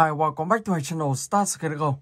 Hi, welcome back to my channel, Star Skedago.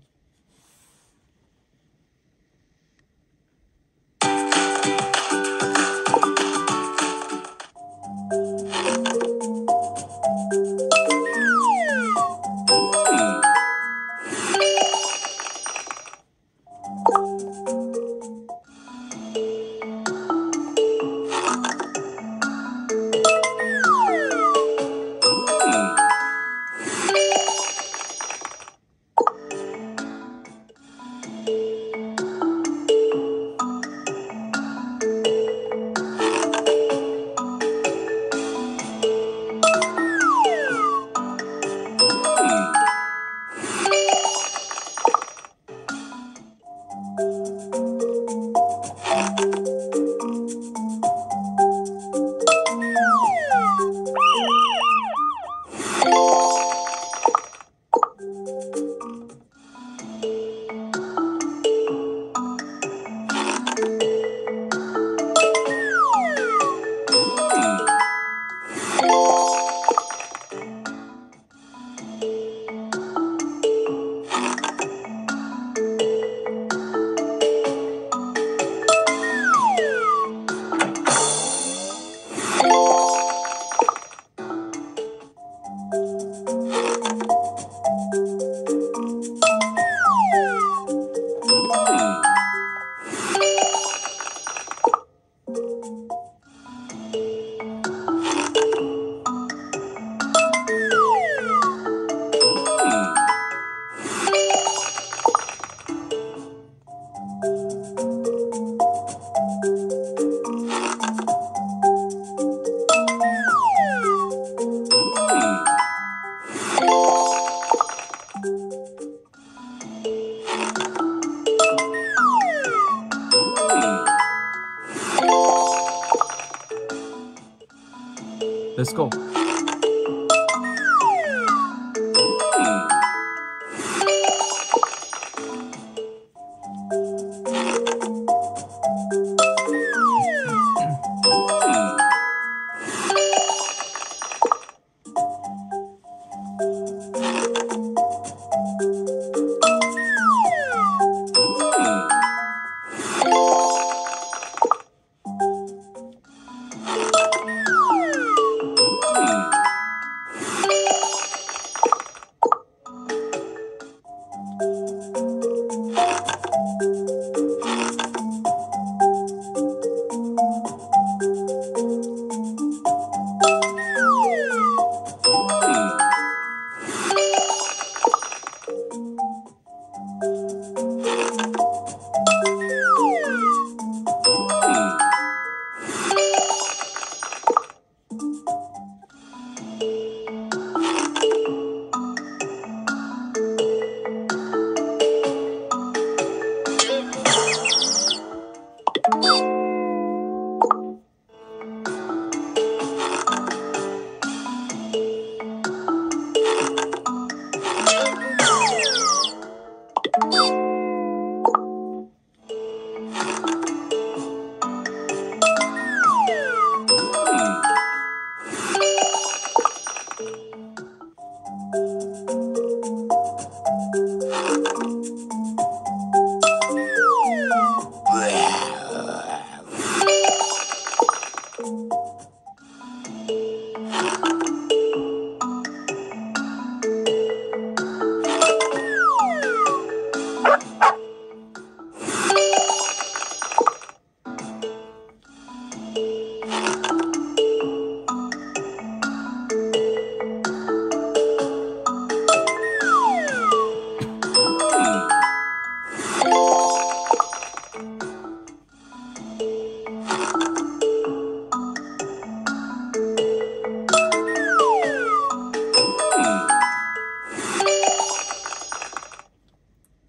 Let's go.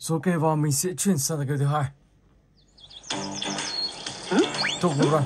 Ok, và mình sẽ chuyển sang cái thứ hai. Tục rồi.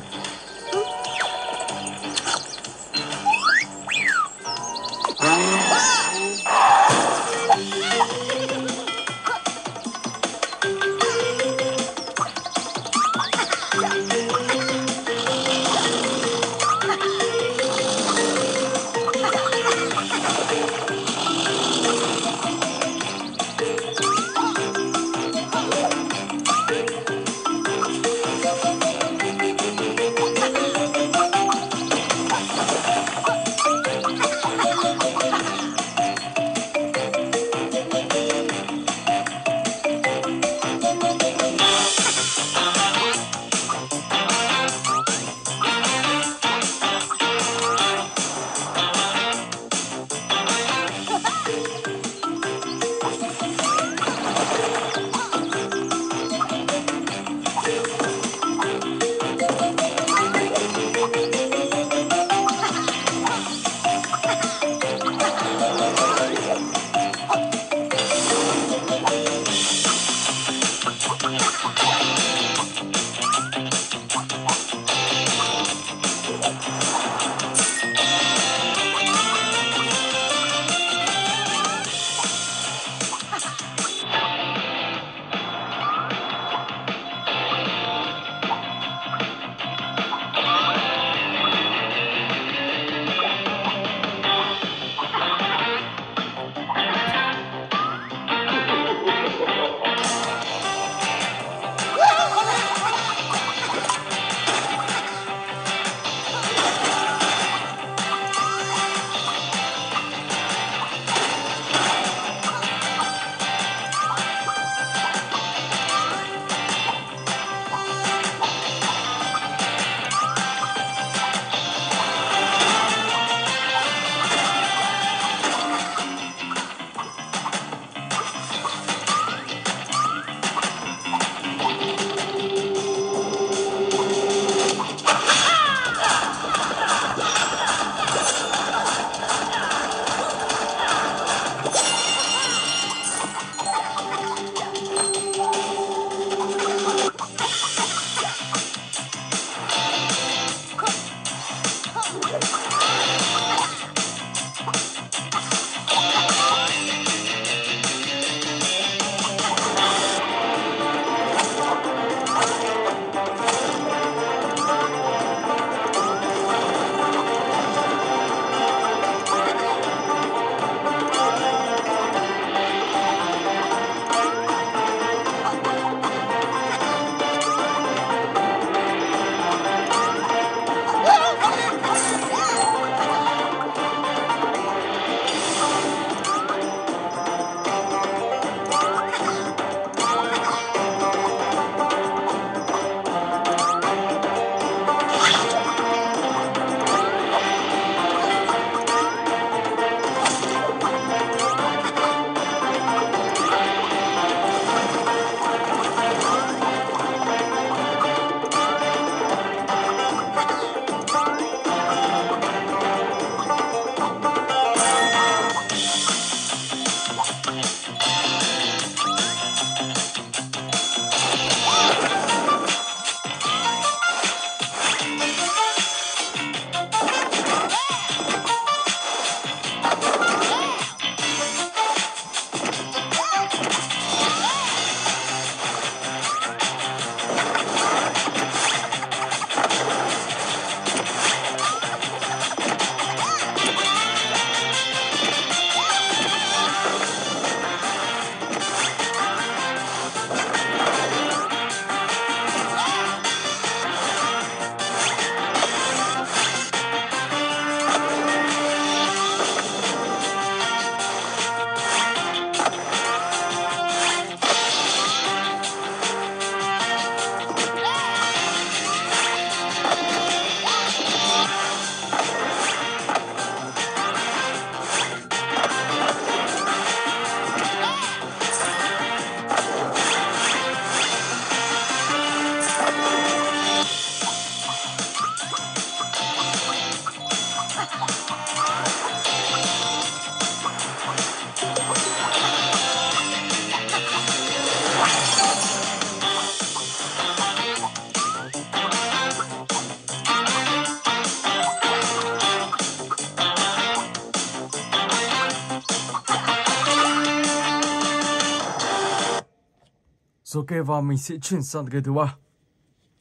Rồi kê vào mình sẽ chuyển sang game thứ 3.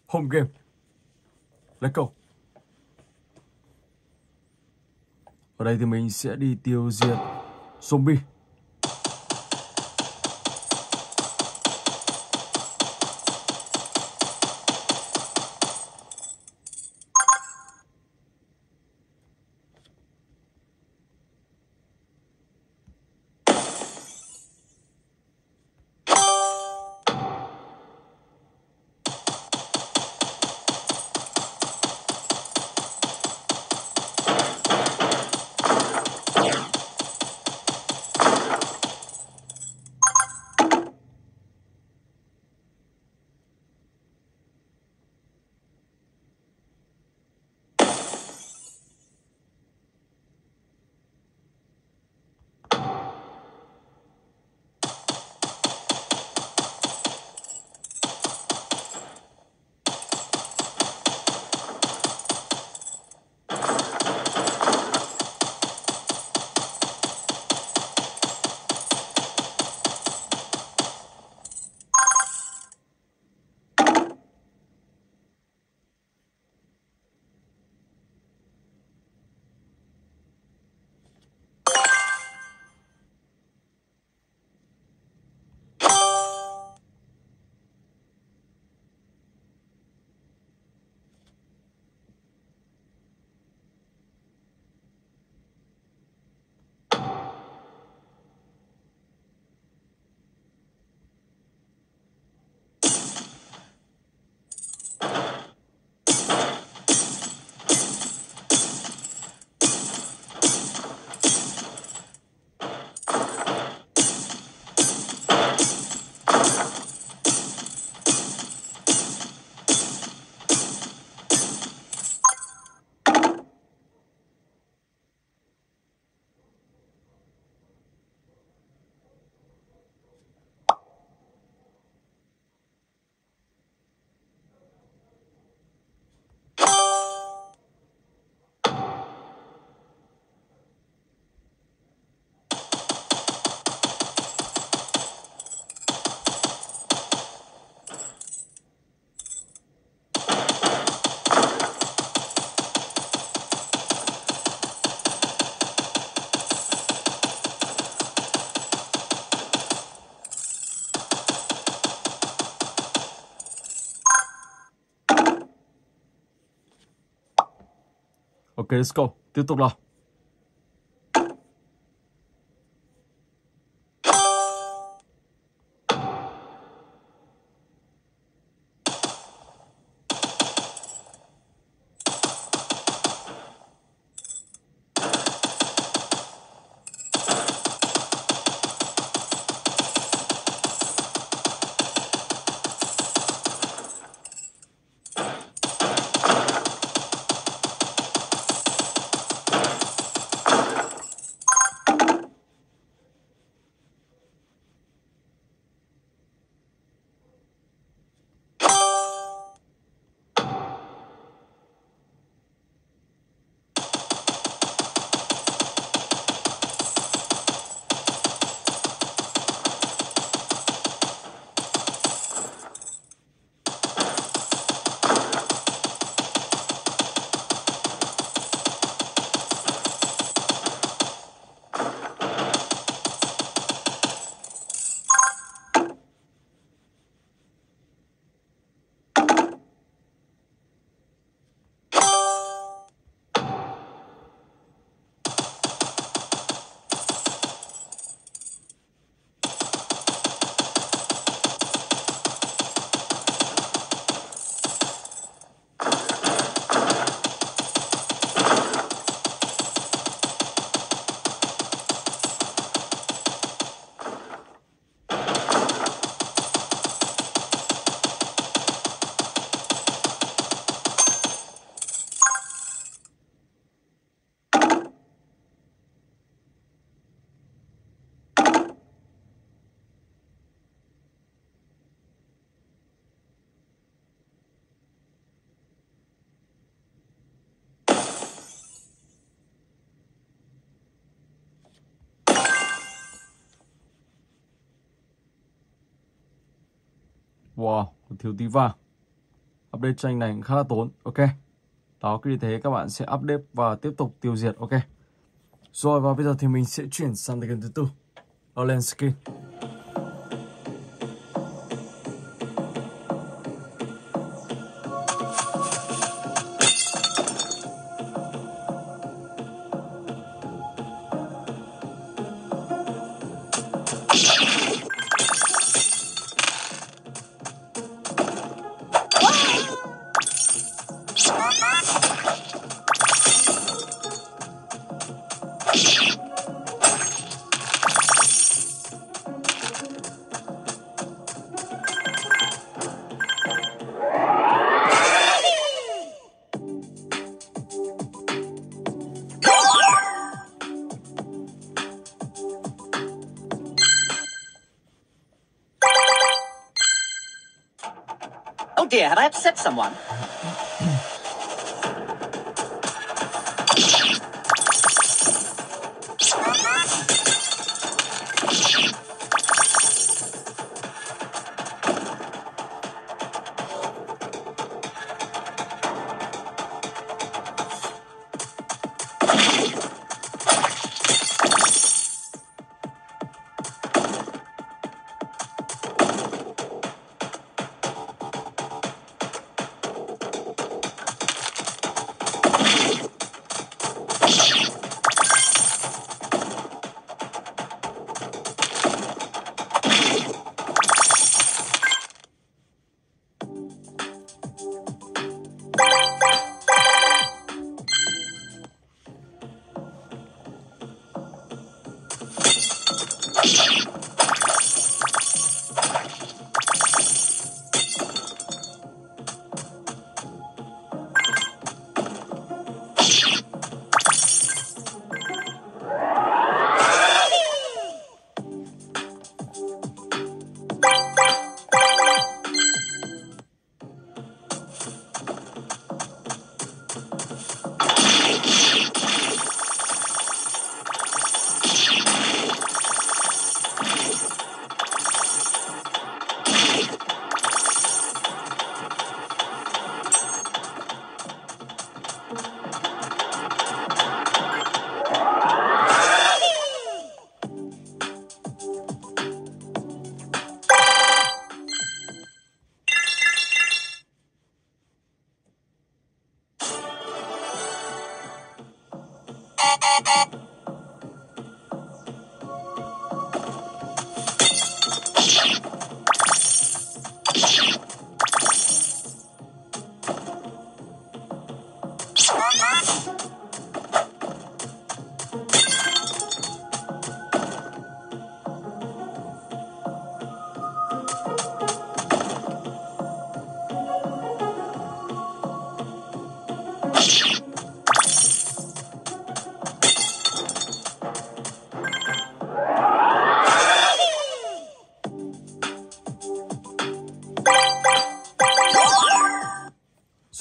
Home game. Let's go. Ở đây thì mình sẽ đi tiêu diệt zombie. Ok, let's go. Tiếp tục nào. Wow, thiếu tí vàng. Update tranh này cũng khá là tốn. Ok. Đó, cứ như thế các bạn sẽ update và tiếp tục tiêu diệt. Ok. Rồi, và bây giờ thì mình sẽ chuyển sang tầng thứ tư. Olenisky. Dear, have I upset someone?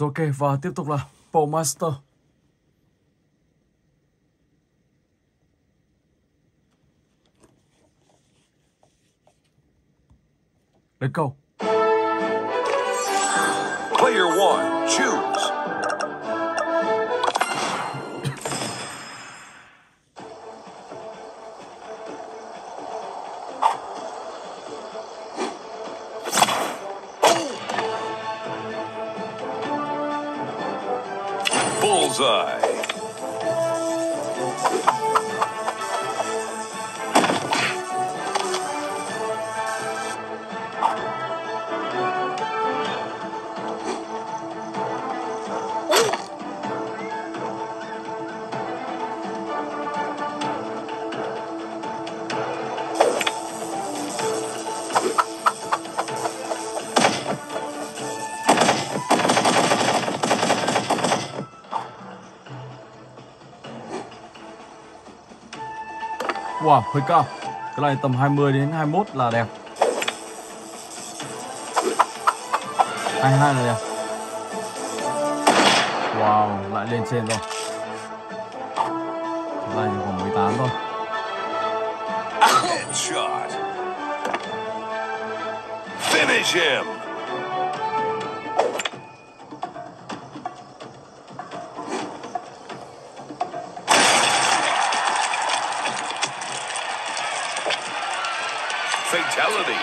Ok, và tiếp tục là Paul Master. Let's go. Player 1, choose. Bullseye. Wow, hơi cao. Cái này tầm 20 đến 21 là đẹp. 22 là đẹp. Wow, lại lên trên rồi. Cái này chỉ khoảng 18 thôi. Headshot. Finish him. fatality.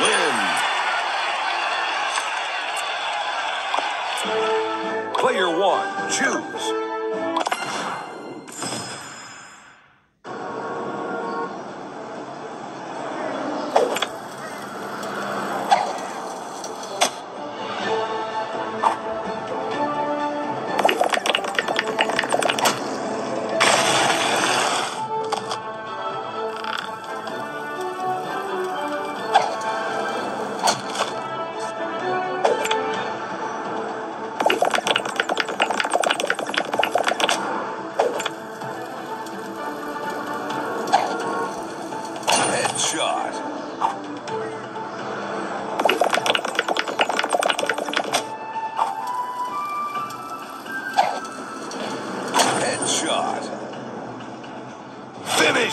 Win. Player one, choose.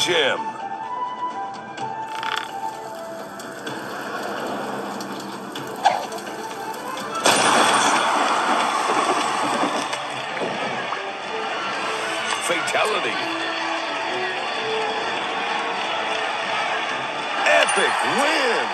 Him. Fatality. Epic win.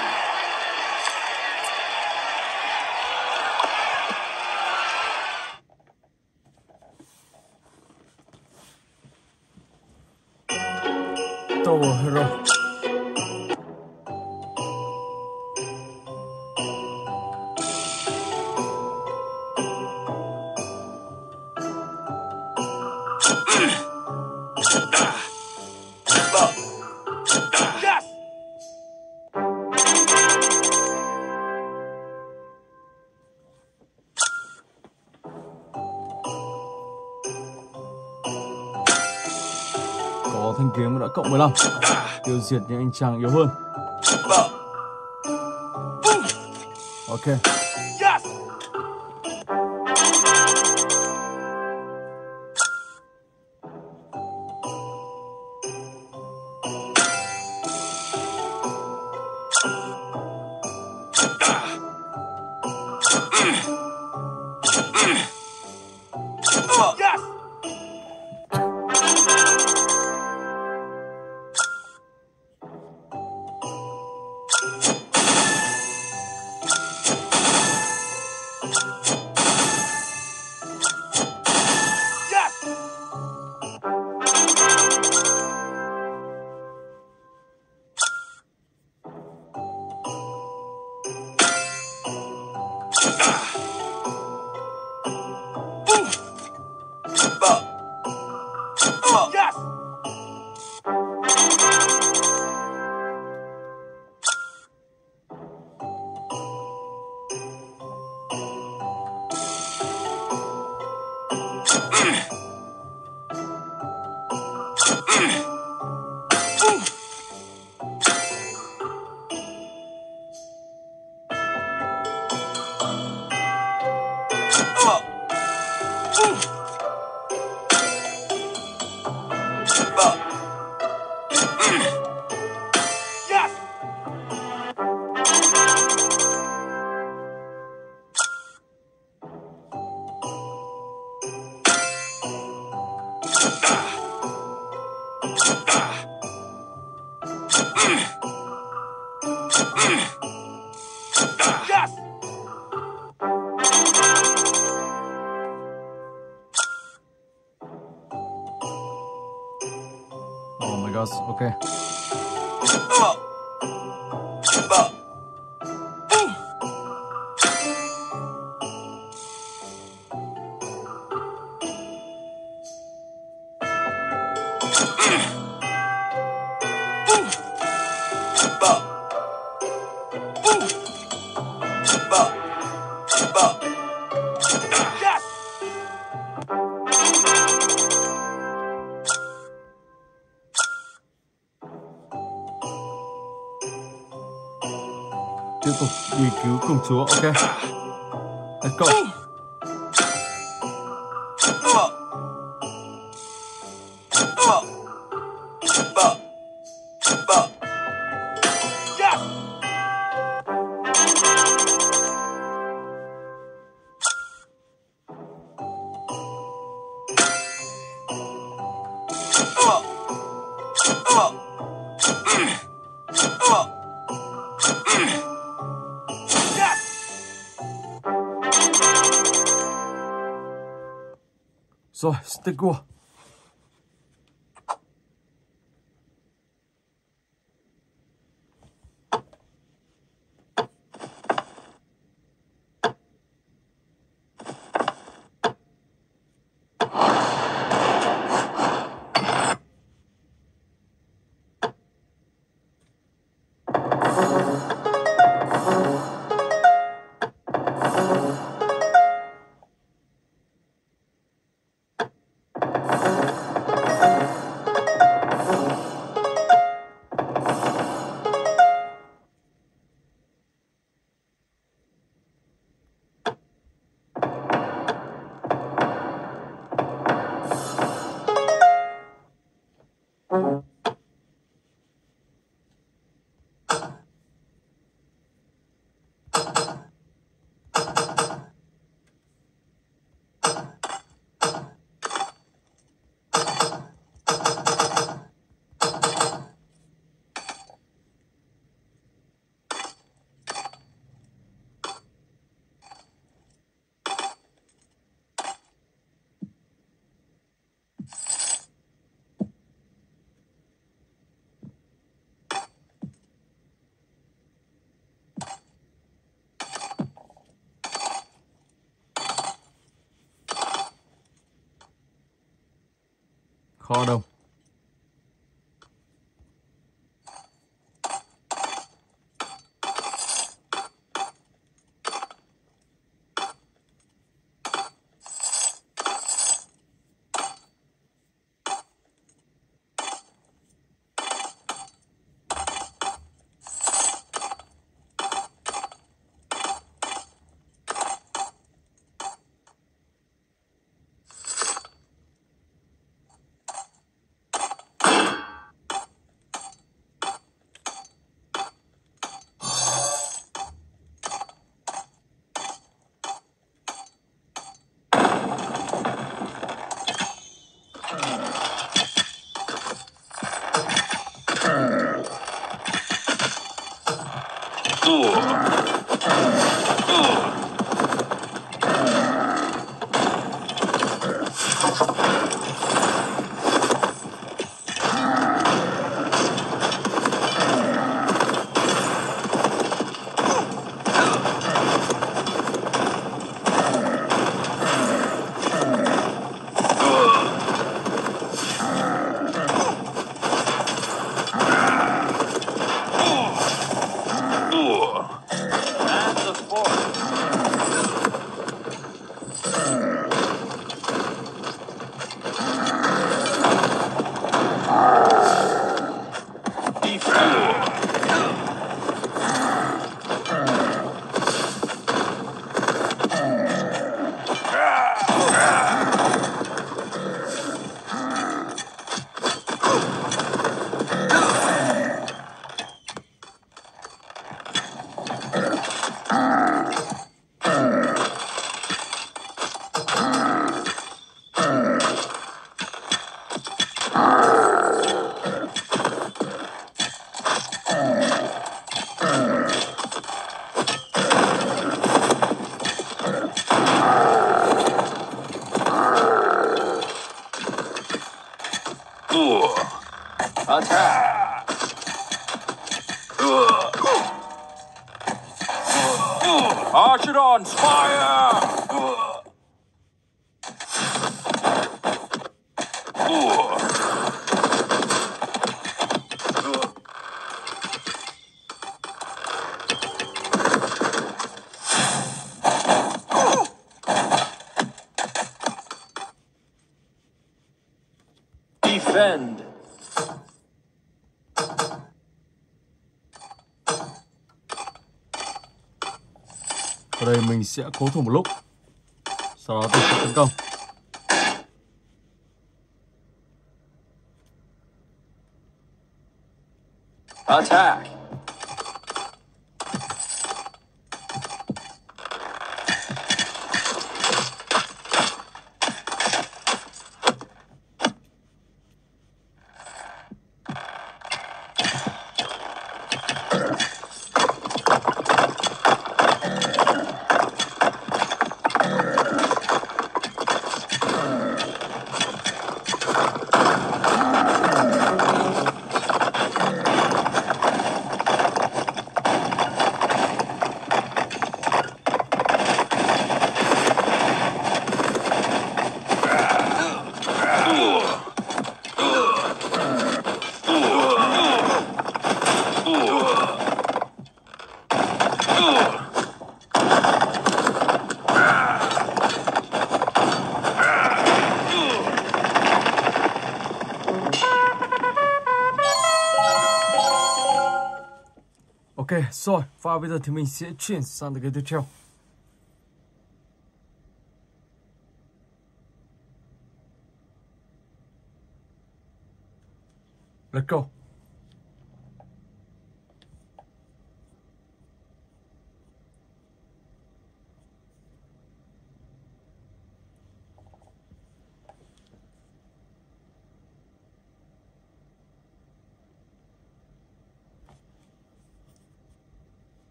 Thanh kiếm đã cộng 15, tiêu diệt những anh chàng yếu hơn. Ok. Okay. Tiếp tục đi cứu công chúa. Ok, let's go. So, Skedago. Khó đâu. Archidons, fire! Defend! Ở đây mình sẽ cố thủ một lúc, sau đó tôi sẽ tấn công. Attack! Ok, rồi và bây giờ thì mình sẽ chuyển sang cái tiếp theo. Let's go.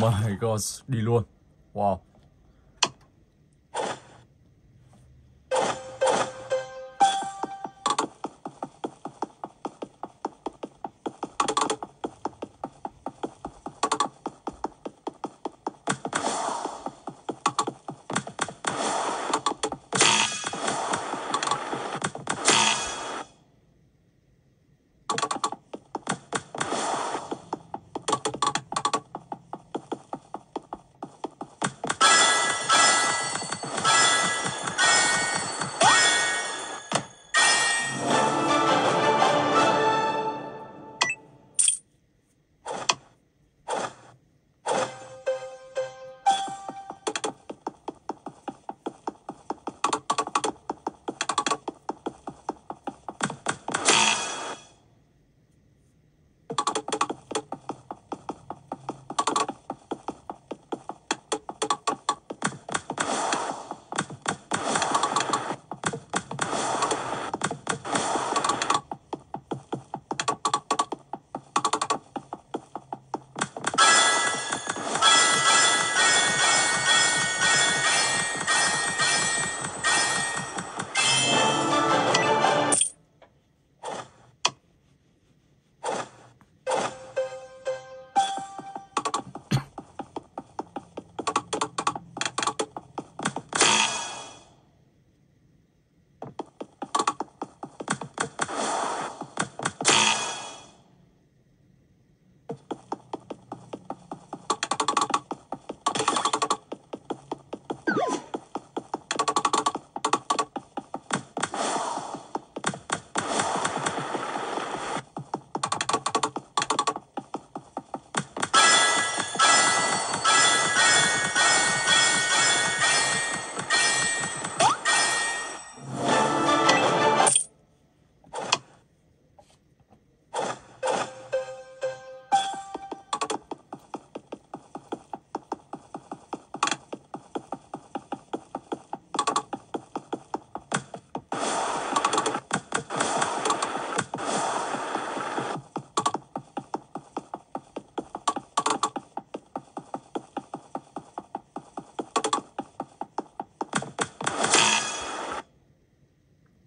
My God, đi luôn. Wow.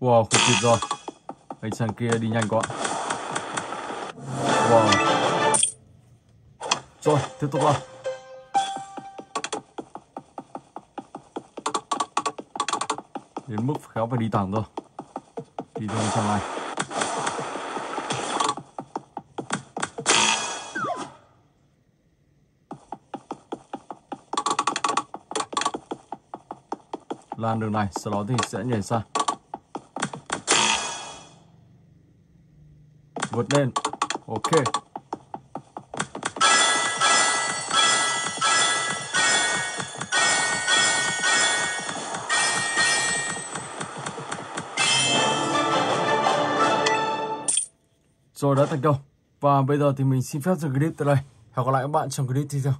Wow, không kịp rồi. Anh chàng kia đi nhanh quá. Wow. Rồi, tiếp tục nào. Đến mức khéo phải đi thẳng rồi. Đi theo anh chàng này. Lan đường này, sau đó thì sẽ nhảy sang. Vượt lên. Ok. Rồi đã thành công. Và bây giờ thì mình xin phép dừng clip tại đây. Hẹn gặp lại các bạn trong clip tiếp theo.